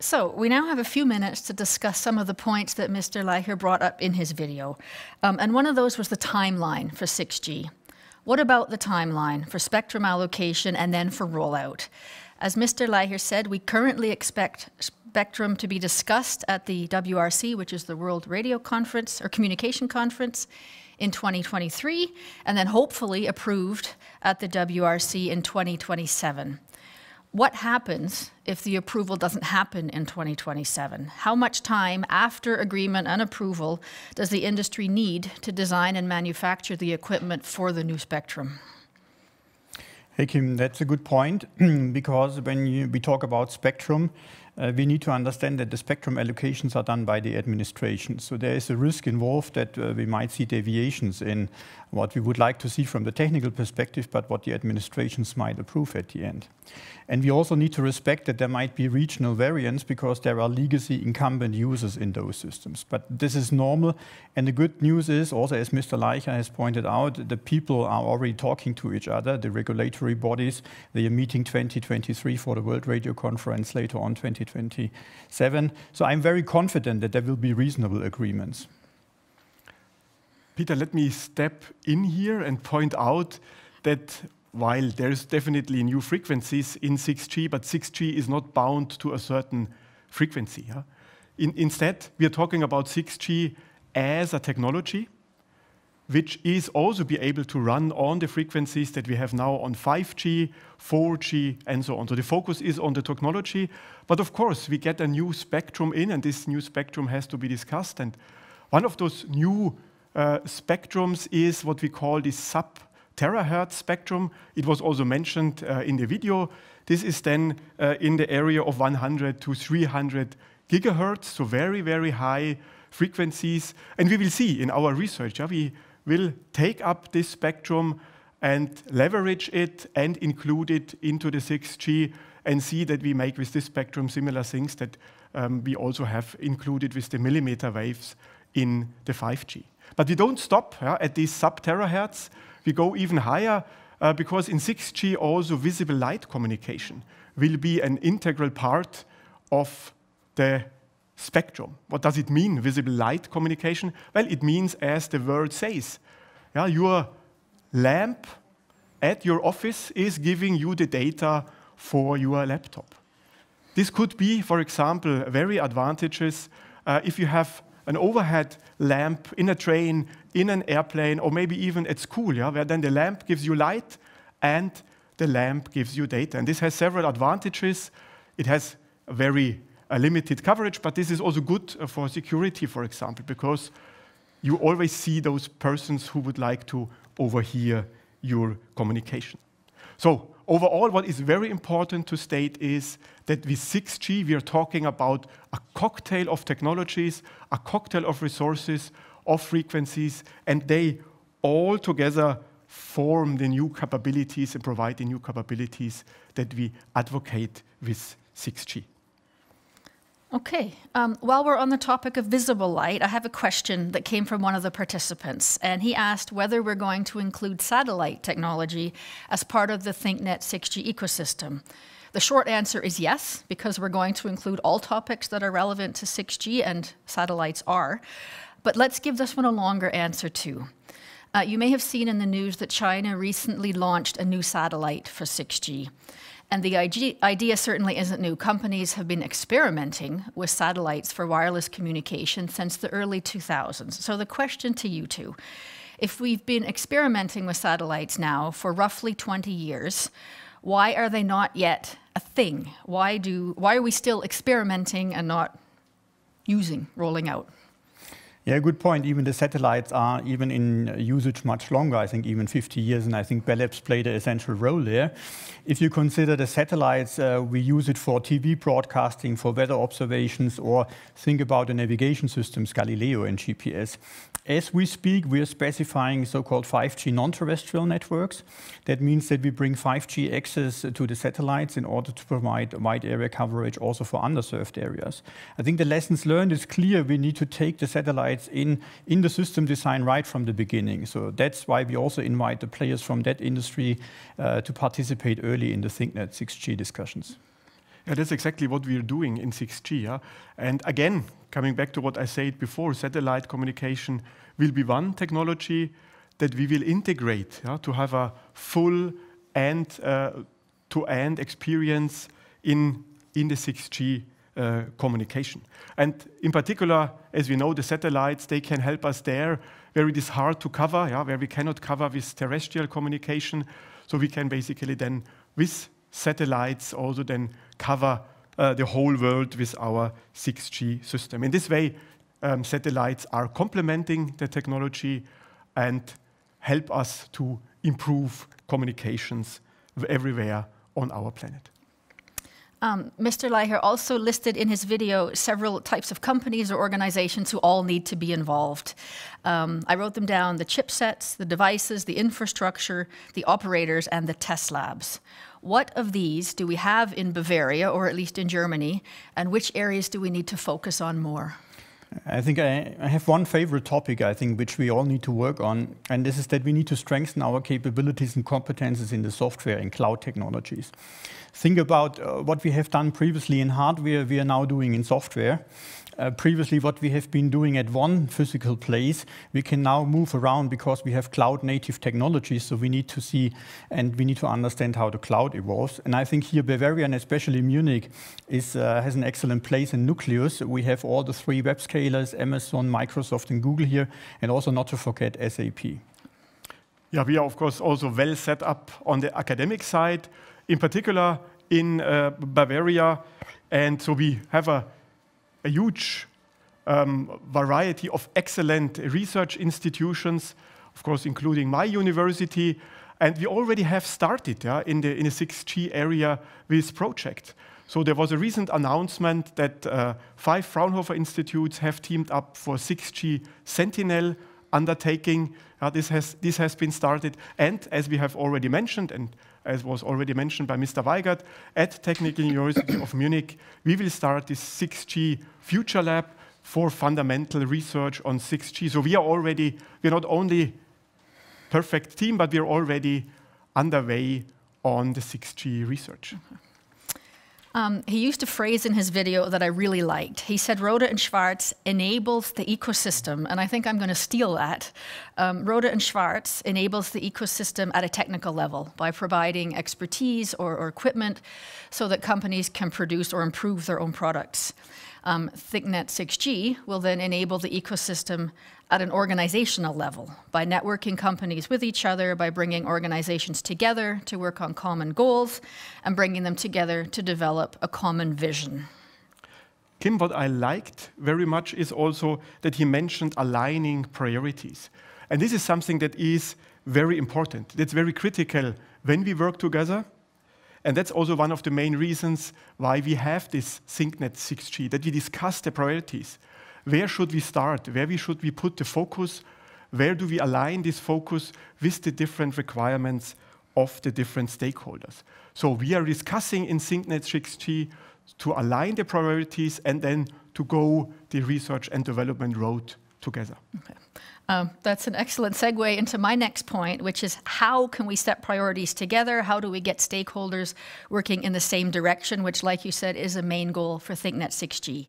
So we now have a few minutes to discuss some of the points that Mr. Leiher brought up in his video. And one of those was the timeline for 6G. What about the timeline for spectrum allocation and then for rollout? As Mr. Leiher said, we currently expect spectrum to be discussed at the WRC, which is the World Radio Conference or Communication Conference, in 2023, and then hopefully approved at the WRC in 2027. What happens if the approval doesn't happen in 2027? How much time after agreement and approval does the industry need to design and manufacture the equipment for the new spectrum? Hey Kim, that's a good point, because when we talk about spectrum, we need to understand that the spectrum allocations are done by the administration. So there is a risk involved that we might see deviations in what we would like to see from the technical perspective, but what the administrations might approve at the end. And we also need to respect that there might be regional variance because there are legacy incumbent users in those systems. But this is normal. And the good news is also, as Mr. Leiher has pointed out, the people are already talking to each other, the regulatory bodies. They are meeting 2023 for the World Radio Conference, later on 2027. So I'm very confident that there will be reasonable agreements. Peter, let me step in here and point out that while there's definitely new frequencies in 6G, but 6G is not bound to a certain frequency. Huh? Instead, we are talking about 6G as a technology, which is also be able to run on the frequencies that we have now on 5G, 4G, and so on. So the focus is on the technology. But of course, we get a new spectrum in, and this new spectrum has to be discussed. And one of those new spectrums is what we call the sub-terahertz spectrum. It was also mentioned in the video. This is then in the area of 100 to 300 gigahertz, so very, very high frequencies. And we will see in our research, we will take up this spectrum and leverage it and include it into the 6G and see that we make with this spectrum similar things that we also have included with the millimeter waves in the 5G. But we don't stop at these sub-terahertz. We go even higher because in 6G also visible light communication will be an integral part of the spectrum. What does it mean, visible light communication? Well, it means, as the word says, your lamp at your office is giving you the data for your laptop. This could be, for example, very advantageous if you have an overhead lamp in a train, in an airplane, or maybe even at school, where then the lamp gives you light and the lamp gives you data. And this has several advantages. It has a very limited coverage, but this is also good for security, for example, because you always see those persons who would like to overhear your communication. So overall, what is very important to state is that with 6G, we are talking about a cocktail of technologies, a cocktail of resources, of frequencies, and they all together form the new capabilities and provide the new capabilities that we advocate with 6G. Okay, while we're on the topic of visible light, I have a question that came from one of the participants, and he asked whether we're going to include satellite technology as part of the ThinkNet 6G ecosystem. The short answer is yes, because we're going to include all topics that are relevant to 6G, and satellites are. But let's give this one a longer answer too. You may have seen in the news that China recently launched a new satellite for 6G. And the idea certainly isn't new. Companies have been experimenting with satellites for wireless communication since the early 2000s. So the question to you two, if we've been experimenting with satellites now for roughly 20 years, why are they not yet a thing? Why are we still experimenting and not rolling out? Yeah, good point. Even the satellites are even in usage much longer, I think even 50 years, and I think Bell Labs played an essential role there. If you consider the satellites, we use it for TV broadcasting, for weather observations, or think about the navigation systems, Galileo and GPS. As we speak, we are specifying so-called 5G non-terrestrial networks. That means that we bring 5G access to the satellites in order to provide wide area coverage also for underserved areas. I think the lessons learned is clear. We need to take the satellites in the system design right from the beginning. So that's why we also invite the players from that industry to participate early in the ThinkNet 6G discussions. That's exactly what we're doing in 6G. Yeah? And again, coming back to what I said before, satellite communication will be one technology that we will integrate, yeah, to have a full end-to-end experience in the 6G communication. And in particular, as we know, the satellites, they can help us there where it is hard to cover, yeah, where we cannot cover with terrestrial communication. So we can basically then, with satellites, also then cover the whole world with our 6G system. In this way, satellites are complementing the technology and help us to improve communications everywhere on our planet. Mr. Leiher also listed in his video several types of companies or organizations who all need to be involved. I wrote them down: the chipsets, the devices, the infrastructure, the operators, and the test labs. What of these do we have in Bavaria, or at least in Germany, and which areas do we need to focus on more? I think I have one favorite topic, I think, which we all need to work on, and this is that we need to strengthen our capabilities and competences in the software and cloud technologies. Think about what we have done previously in hardware, we are now doing in software. Previously, what we have been doing at one physical place, we can now move around because we have cloud-native technologies, so we need to see and we need to understand how the cloud evolves. And I think here Bavaria, and especially Munich, is, has an excellent place in nucleus. We have all the three web scalers, Amazon, Microsoft, and Google here, and also not to forget SAP. Yeah, we are, of course, also well set up on the academic side, in particular in Bavaria, and so we have a huge variety of excellent research institutions, of course, including my university. And we already have started in the 6G area with projects. So there was a recent announcement that 5 Fraunhofer institutes have teamed up for 6G Sentinel Undertaking. This has been started. And as we have already mentioned, and as was already mentioned by Mr. Weigert, at Technical University of Munich, we will start this 6G Future Lab for fundamental research on 6G. So we are already, we're not only perfect team, but we're already underway on the 6G research. He used a phrase in his video that I really liked. He said, Rohde and Schwarz enables the ecosystem, and I think I'm going to steal that. Rohde and Schwarz enables the ecosystem at a technical level by providing expertise or equipment so that companies can produce or improve their own products. ThinkNet 6G will then enable the ecosystem at an organizational level by networking companies with each other, by bringing organizations together to work on common goals and bringing them together to develop a common vision. Kim, what I liked very much is also that he mentioned aligning priorities. And this is something that is very important, that's very critical when we work together. And that's also one of the main reasons why we have this ThinkNet 6G, that we discuss the priorities. Where should we start? Where should we put the focus? Where do we align this focus with the different requirements of the different stakeholders? So we are discussing in ThinkNet 6G to align the priorities and then to go the research and development road together. Okay. That's an excellent segue into my next point, which is how can we set priorities together? How do we get stakeholders working in the same direction, which, like you said, is a main goal for ThinkNet 6G?